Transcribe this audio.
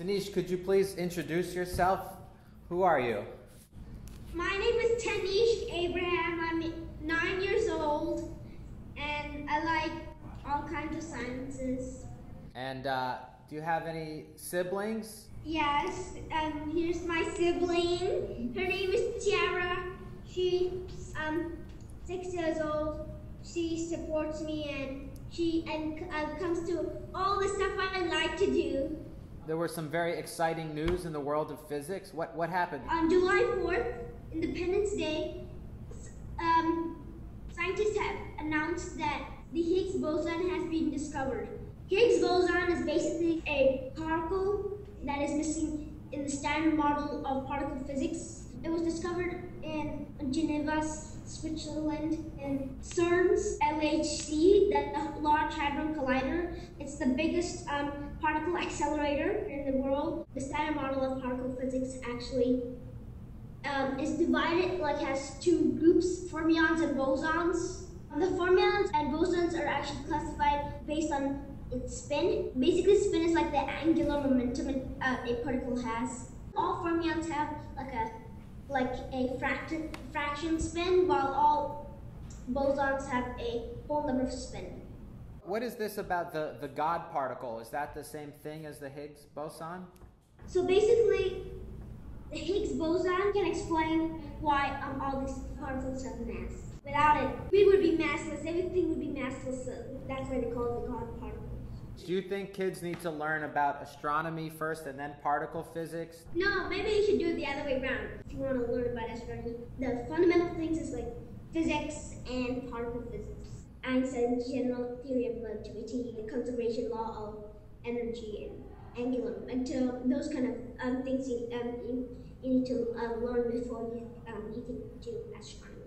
Tanishq, could you please introduce yourself? Who are you? My name is Tanishq Abraham. I'm 9 years old, and I like all kinds of sciences. And do you have any siblings? Yes, here's my sibling. Her name is Tiara. She's 6 years old. She supports me, and she comes to all the stuff I like to do. There were some very exciting news in the world of physics. What happened? On July 4th, Independence Day, scientists have announced that the Higgs boson has been discovered. Higgs boson is basically a particle that is missing in the Standard Model of particle physics. It was discovered in Geneva, Switzerland, and CERN's LHC, the Large Hadron Collider. It's the biggest particle accelerator in the world. The Standard Model of particle physics actually is divided, has two groups, fermions and bosons. The fermions and bosons are actually classified based on its spin. Basically, spin is the angular momentum a particle has. All fermions have a fraction spin, while all bosons have a whole number of spin. What is this about the God particle? Is that the same thing as the Higgs boson? So basically, the Higgs boson can explain why all these particles have mass. Without it, we would be massless. Everything would be massless. So that's why they call it the God particle. Do you think kids need to learn about astronomy first and then particle physics? No, maybe you should do it the other way around. If you want to learn about astronomy, the fundamental things is physics and particle physics. Einstein's general theory of relativity, the conservation law of energy, and angular momentum. Those kind of things you need to learn before you get into astronomy.